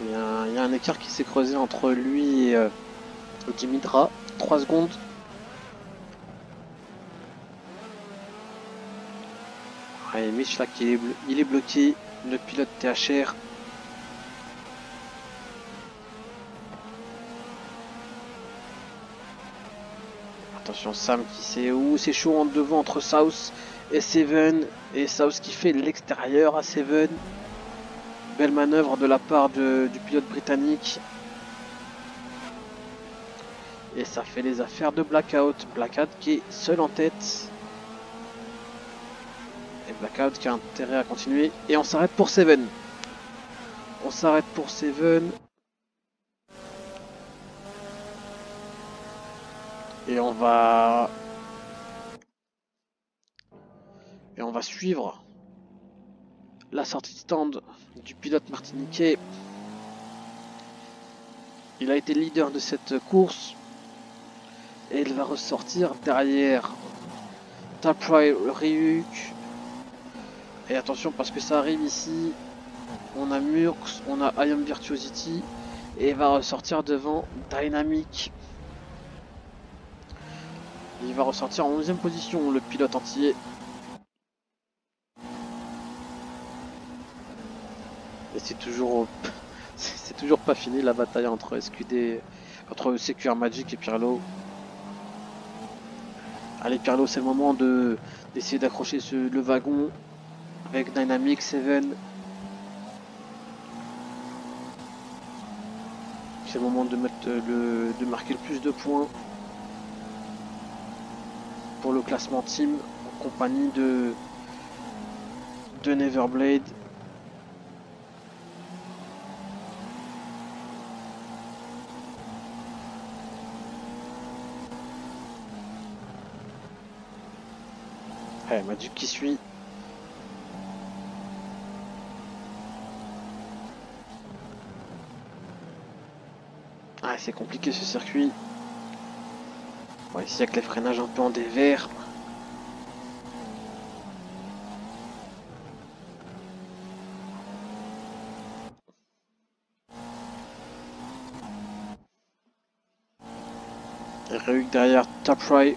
Il y, a, il y a un écart qui s'est creusé entre lui et euh, Jim Hydra. trois secondes. Ah, et Mitch là, qui est, il est bloqué. Le pilote T H R. Attention Sam qui sait où, c'est chaud en devant entre South et Seven, et South qui fait l'extérieur à Seven. Belle manœuvre de la part de, du pilote britannique. Et ça fait les affaires de Blackout. Blackout qui est seul en tête. Et Blackout qui a intérêt à continuer. Et on s'arrête pour Seven. On s'arrête pour Seven. Et on va et on va suivre la sortie de stand du pilote martiniquais. Il a été leader de cette course et il va ressortir derrière Tapray, Ryuk. Et attention parce que ça arrive ici. On a Murks, on a I A M Virtuosity et il va ressortir devant Dynamic. Il va ressortir en onzième position, le pilote entier. Et c'est toujours, c'est toujours pas fini la bataille entre S Q D, entre C Q R Magic et Pirlo. Allez Pirlo, c'est le moment de d'essayer d'accrocher le wagon avec Dynamic, Seven. C'est le moment de mettre le, de marquer le plus de points. Pour le classement team en compagnie de de Neverblade. Allez, Magic qui suit. Ah, c'est compliqué ce circuit. Bon, ici avec les freinages un peu en dévers. Ryuk derrière Tapray.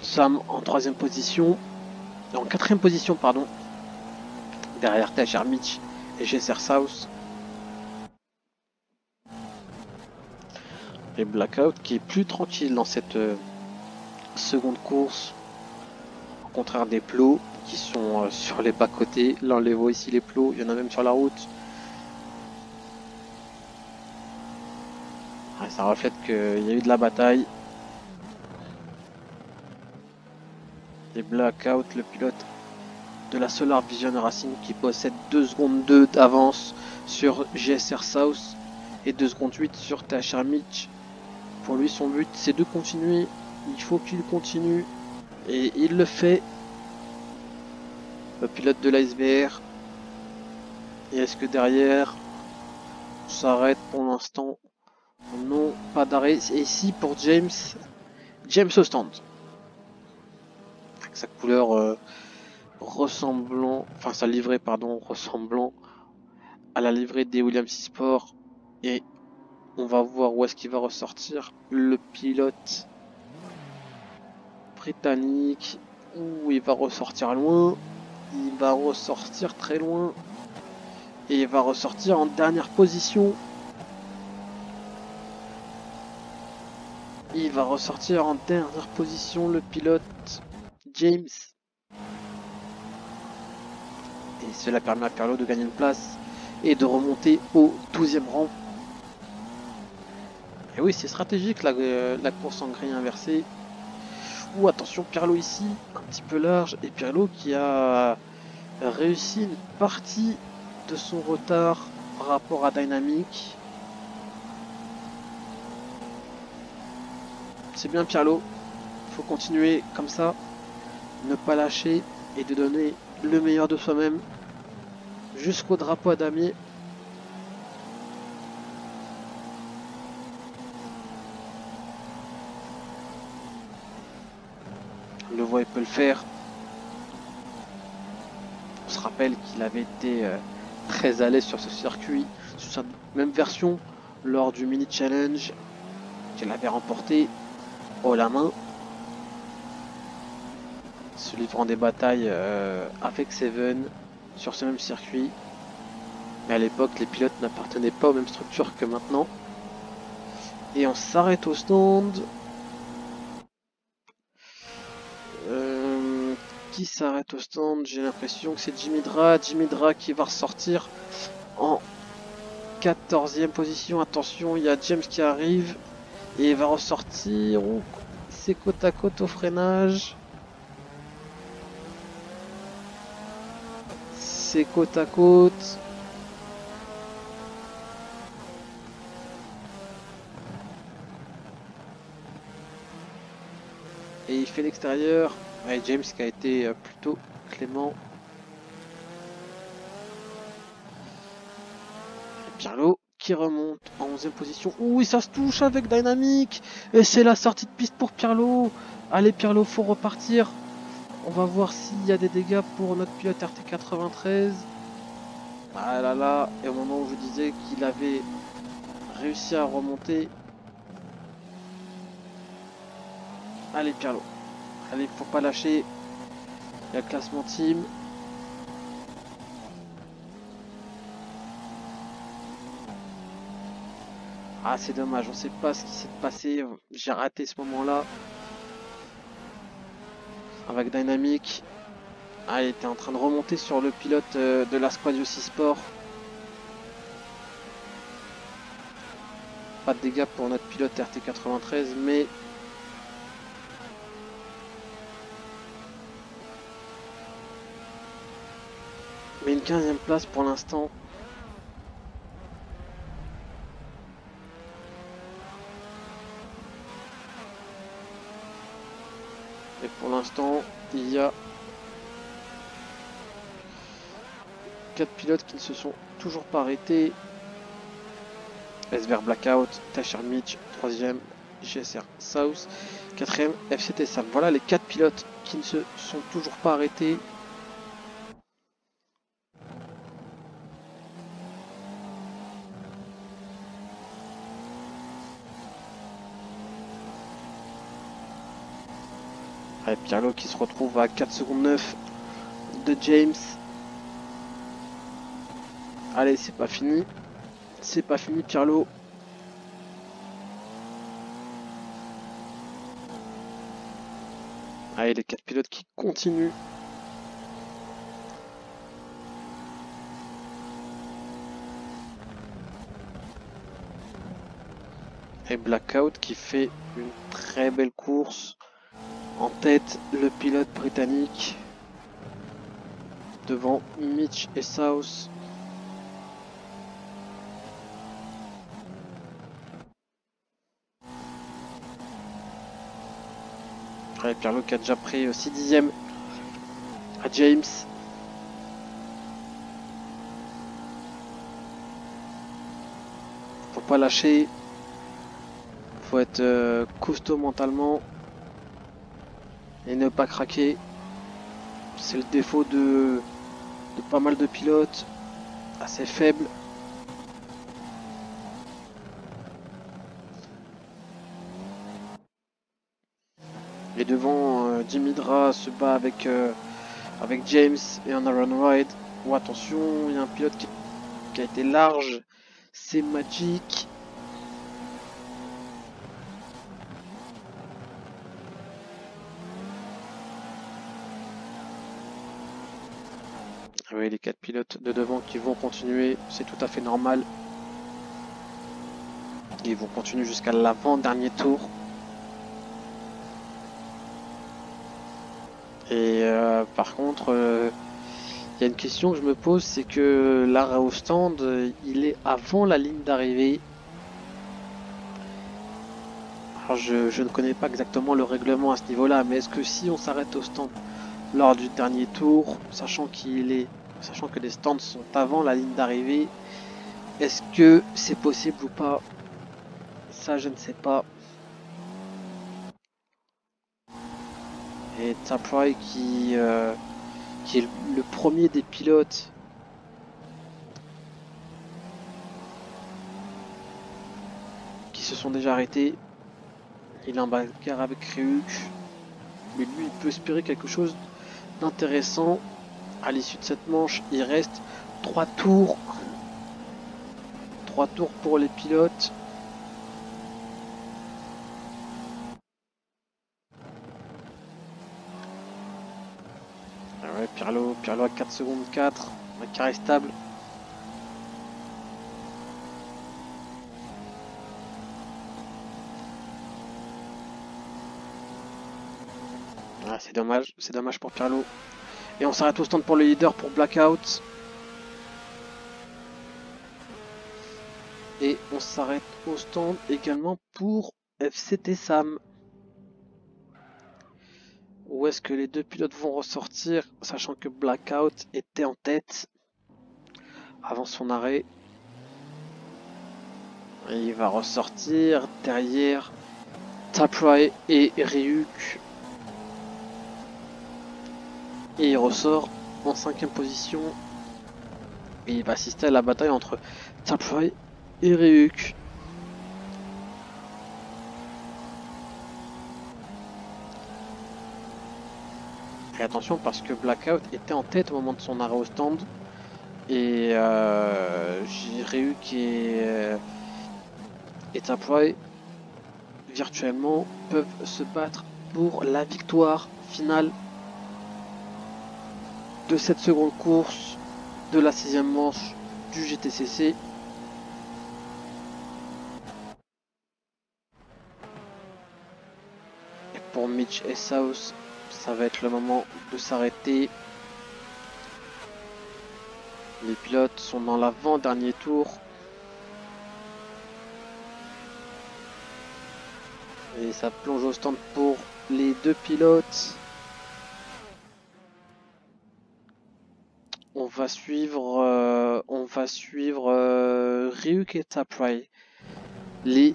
Sam en troisième position. En quatrième position, pardon. Derrière T H R Mitch et G S R South. Et Blackout qui est plus tranquille dans cette euh, seconde course. Au contraire des plots qui sont euh, sur les bas-côtés. Là on les voit ici les plots, il y en a même sur la route. ça reflète qu'il y a eu de la bataille. Des blackouts, le pilote de la Solar Vision Racing qui possède deux secondes deux d'avance sur G S R South et deux secondes huit sur T H R Mitch. Pour lui, son but c'est de continuer, il faut qu'il continue et il le fait. Le pilote de la S B R. Et est-ce que derrière on s'arrête? Pour l'instant non, pas d'arrêt. Et ici pour James, James au stand. Sa couleur euh, ressemblant, enfin sa livrée pardon, ressemblant à la livrée des Williams eSport. Et on va voir où est-ce qu'il va ressortir le pilote britannique. Où il va ressortir loin, il va ressortir très loin et il va ressortir en dernière position. Il va ressortir en dernière position le pilote James. Et cela permet à Pirlo de gagner une place et de remonter au douzième rang. Et oui, c'est stratégique la, euh, la course en grille inversée. Ou attention, Pirlo ici, un petit peu large. Et Pirlo qui a réussi une partie de son retard par rapport à Dynamic. C'est bien Pirlo, faut continuer comme ça, ne pas lâcher et de donner le meilleur de soi-même jusqu'au drapeau à damier. Le voit, il peut le faire. On se rappelle qu'il avait été euh, très à l'aise sur ce circuit, sur sa même version lors du mini challenge qu'il avait remporté haut la main, se livrant des batailles euh, avec Seven sur ce même circuit. Mais à l'époque, les pilotes n'appartenaient pas aux mêmes structures que maintenant. Et on s'arrête au stand. Euh, qui s'arrête au stand? J'ai l'impression que c'est Jim Hydra. Jim Hydra qui va ressortir en quatorzième position. Attention, il y a James qui arrive. Et il va ressortir. Oh, c'est côte à côte au freinage. C'est côte à côte. Et il fait l'extérieur. Ouais, James qui a été plutôt clément. Et Pirlo qui remonte en onzième position. Oui, ça se touche avec Dynamic. Et c'est la sortie de piste pour Pirlo. Allez Pirlo, faut repartir. On va voir s'il y a des dégâts pour notre pilote R T quatre-vingt-treize. Ah là là, et au moment où je disais qu'il avait réussi à remonter. Allez Pirlo. Allez, faut pas lâcher. Il y a classement team. Ah, c'est dommage, on sait pas ce qui s'est passé. J'ai raté ce moment-là. Avec Dynamic, ah, il était en train de remonter sur le pilote euh, de la Squadius eSport. Pas de dégâts pour notre pilote R T quatre-vingt-treize, mais mais une quinzième place pour l'instant. Et pour l'instant, il y a quatre pilotes qui ne se sont toujours pas arrêtés. S B R Blackout, T H R Mitch, troisième, G S R South, quatrième, F C T Sam. Voilà les quatre pilotes qui ne se sont toujours pas arrêtés. Et Pirlo qui se retrouve à quatre secondes neuf de James. Allez, c'est pas fini. C'est pas fini Pirlo. Allez, les quatre pilotes qui continuent. et Blackout qui fait une très belle course. En tête, le pilote britannique devant Mitch et South. Et Pirlo qui a déjà pris aussi dixième à James. Faut pas lâcher. Faut être euh, costaud mentalement. Et ne pas craquer. C'est le défaut de, de pas mal de pilotes. Assez faibles. Et devant, euh, Jim Hydra se bat avec, euh, avec James et un Runwide. Oh, attention, il y a un pilote qui, qui a été large. C'est Magic. Oui, les quatre pilotes de devant qui vont continuer, c'est tout à fait normal. Ils vont continuer jusqu'à l'avant-dernier tour. Et euh, par contre, il euh, y a une question que je me pose, c'est que l'arrêt au stand, il est avant la ligne d'arrivée. Alors je, je ne connais pas exactement le règlement à ce niveau-là, mais est-ce que si on s'arrête au stand lors du dernier tour, sachant qu'il est, sachant que les stands sont avant la ligne d'arrivée, est-ce que c'est possible ou pas? Ça, je ne sais pas. Et Tapray qui, euh, qui est le premier des pilotes qui se sont déjà arrêtés. Il est en bagarre avec Ryuk, mais lui il peut espérer quelque chose d'intéressant à l'issue de cette manche. Il reste trois tours, trois tours pour les pilotes. Pirlo, Pirlo à quatre secondes quatre, un carré stable. Ah, c'est dommage, c'est dommage pour Pirlo. Et on s'arrête au stand pour le leader, pour Blackout. Et on s'arrête au stand également pour F C T Sam. Où est-ce que les deux pilotes vont ressortir, sachant que Blackout était en tête avant son arrêt. Et il va ressortir derrière Tapray et Ryuk. Et il ressort en cinquième position. Et il va assister à la bataille entre Tapray et Ryuk. Attention parce que Blackout était en tête au moment de son arrêt au stand et euh, Ryuk et, et Tapray virtuellement peuvent se battre pour la victoire finale de cette seconde course de la sixième manche du G T C C. Et pour Mitch et South, ça va être le moment de s'arrêter. Les pilotes sont dans l'avant-dernier tour. Et ça plonge au stand pour les deux pilotes. On va suivre, euh, on va suivre euh, Ryuk et Tapray, les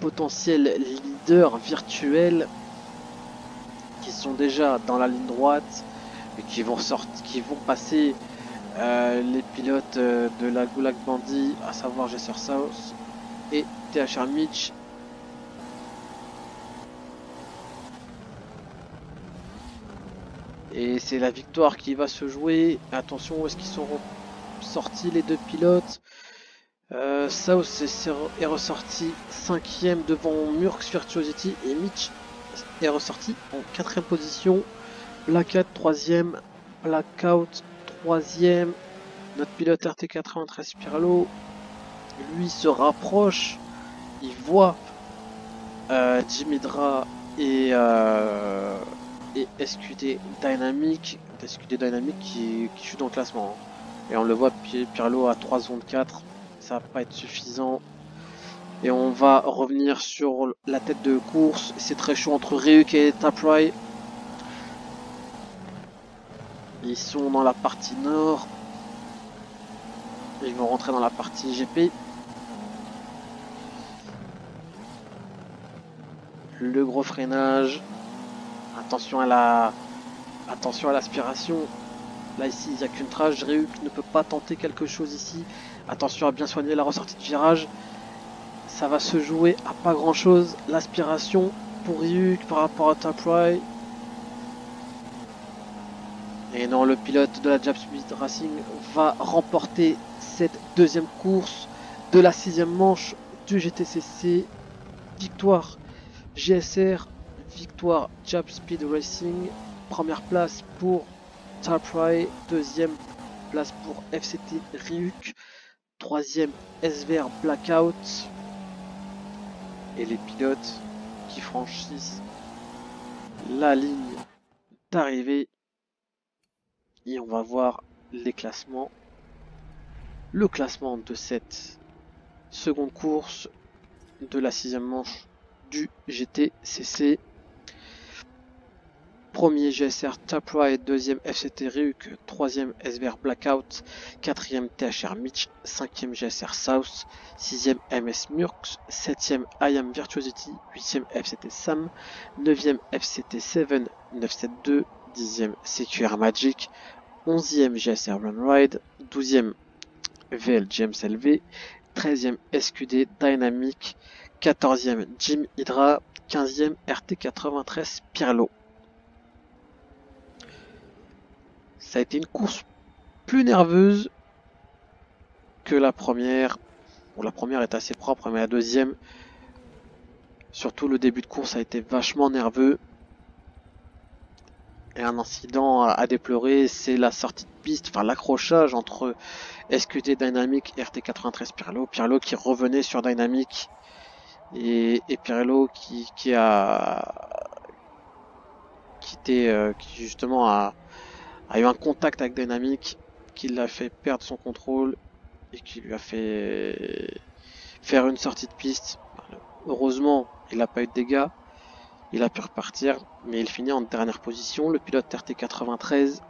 potentiels leaders virtuels qui sont déjà dans la ligne droite et qui vont sortir, qui vont passer euh, les pilotes euh, de la Goulag Bandit, à savoir G S R South et T H R Mitch. Et c'est la victoire qui va se jouer. Attention, où est-ce qu'ils sont sortis les deux pilotes? euh, South est ressorti cinquième devant Murks Virtuosity et Mitch est ressorti en quatrième position. Blackout troisième, Blackout troisième. Notre pilote R T quatre-vingt-treize Pirlo, lui, se rapproche il voit euh, Jim Hydra et, euh, et S Q D Dynamic, S Q D Dynamic qui, qui chute dans le classement. Hein. Et on le voit, Pirlo à trois secondes quatre, ça va pas être suffisant. Et on va revenir sur la tête de course. C'est très chaud entre Ryuk et Tapray. Ils sont dans la partie nord. Ils vont rentrer dans la partie G P. Le gros freinage. Attention à la, attention à l'aspiration. Là ici, il n'y a qu'une trage. Ryuk ne peut pas tenter quelque chose ici. Attention à bien soigner la ressortie de virage. Ça va se jouer à pas grand chose. L'aspiration pour Ryuk par rapport à Tapray. Et non, le pilote de la Japspeed Racing va remporter cette deuxième course de la sixième manche du G T C C. Victoire G S R, victoire Japspeed Racing. Première place pour Tapray, deuxième place pour F C T Ryuk, troisième S B R Blackout. Et les pilotes qui franchissent la ligne d'arrivée. Et on va voir les classements. Le classement de cette seconde course de la sixième manche du G T C C. Premier G S R Tapride, deuxième F C T Ryuk, troisième S B R Blackout, quatrième T H R Mitch, cinquième G S R South, sixième A M S Murks, septième I A M Virtuosity, huitième F C T Sam, neuvième F C T sept neuf sept deux, dixième C Q R Magic, onzième G S R Runwide, douzième V L James L V, treizième S Q D Dynamic, quatorzième Jim Hydra, quinzième R T quatre-vingt-treize Pirlo. Ça a été une course plus nerveuse que la première. Bon, la première est assez propre, mais la deuxième, surtout le début de course, a été vachement nerveux. Et un incident à déplorer, c'est la sortie de piste, enfin l'accrochage entre S Q D Dynamic et R T quatre-vingt-treize Pirlo. Pirlo qui revenait sur Dynamic et, et Pirlo qui, qui a quitté, euh, qui justement a, a eu un contact avec Dynamic qui l'a fait perdre son contrôle et qui lui a fait faire une sortie de piste. Heureusement, il n'a pas eu de dégâts. Il a pu repartir, mais il finit en dernière position, le pilote R T quatre-vingt-treize.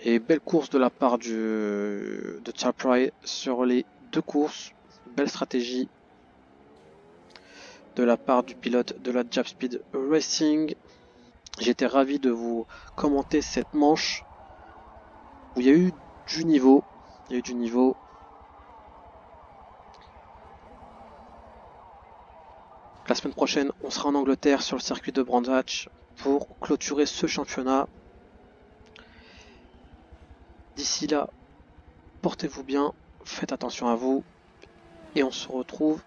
Et belle course de la part du, de Tapray sur les deux courses. Belle stratégie de la part du pilote de la Japspeed Racing. J'étais ravi de vous commenter cette manche où il y a eu du niveau. Il y a eu du niveau. La semaine prochaine, on sera en Angleterre sur le circuit de Brands Hatch pour clôturer ce championnat. D'ici là, portez-vous bien, faites attention à vous et on se retrouve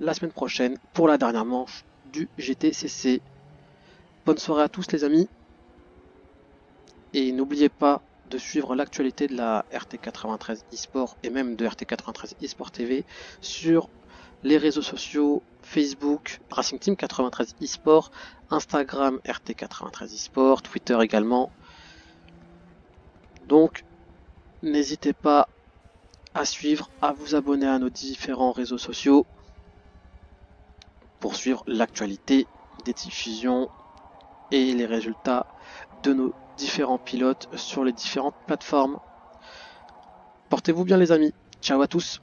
la semaine prochaine pour la dernière manche du G T C C. Bonne soirée à tous les amis et n'oubliez pas de suivre l'actualité de la R T quatre-vingt-treize eSport et même de R T quatre-vingt-treize eSport T V sur les réseaux sociaux Facebook, Racing Team quatre-vingt-treize eSport, Instagram R T quatre-vingt-treize eSport, Twitter également. Donc, n'hésitez pas à suivre, à vous abonner à nos différents réseaux sociaux pour suivre l'actualité des diffusions et les résultats de nos différents pilotes sur les différentes plateformes. Portez-vous bien les amis, ciao à tous.